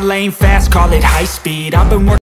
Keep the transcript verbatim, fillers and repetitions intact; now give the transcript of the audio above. my lane fast, call it high speed. I've been working